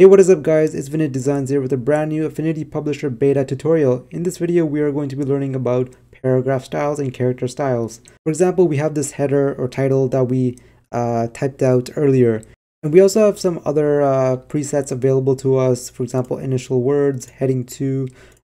Hey, what is up guys, it's Vinit Designs here with a brand new Affinity Publisher beta tutorial. In this video, we are going to be learning about paragraph styles and character styles. For example, we have this header or title that we typed out earlier. And we also have some other presets available to us, for example, initial words, heading 2,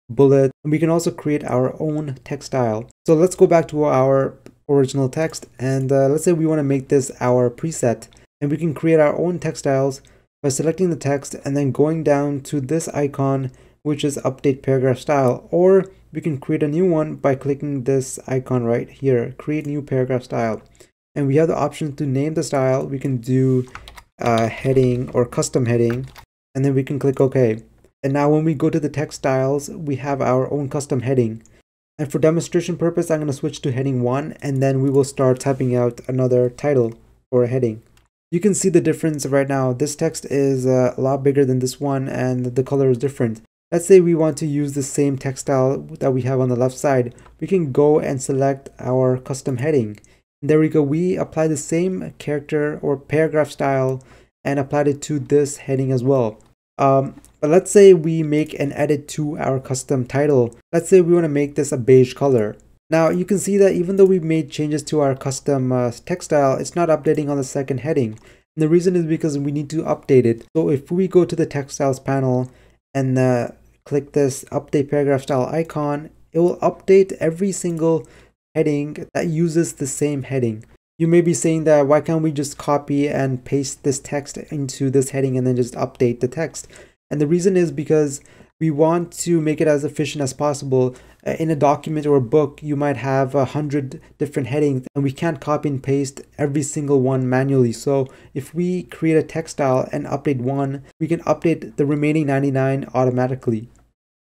bullet, and we can also create our own text style. So let's go back to our original text and let's say we want to make this our preset, and we can create our own text styles by selecting the text and then going down to this icon, which is update paragraph style, or we can create a new one by clicking this icon right here, create new paragraph style. And we have the option to name the style. We can do heading or custom heading, and then we can click OK. And now when we go to the text styles, we have our own custom heading. And for demonstration purpose, I'm going to switch to heading 1, and then we will start typing out another title or a heading. You can see the difference right now. This text is a lot bigger than this one and the color is different. Let's say we want to use the same text style that we have on the left side. We can go and select our custom heading. And there we go. We apply the same character or paragraph style and applied it to this heading as well. But let's say we make an edit to our custom title. Let's say we want to make this a beige color. Now you can see that even though we've made changes to our custom text style, it's not updating on the second heading. And the reason is because we need to update it. So if we go to the text styles panel and click this update paragraph style icon, it will update every single heading that uses the same heading. You may be saying that why can't we just copy and paste this text into this heading and then just update the text? And the reason is because we want to make it as efficient as possible. In a document or a book, you might have 100 different headings and we can't copy and paste every single one manually. So if we create a text style and update one, we can update the remaining 99 automatically.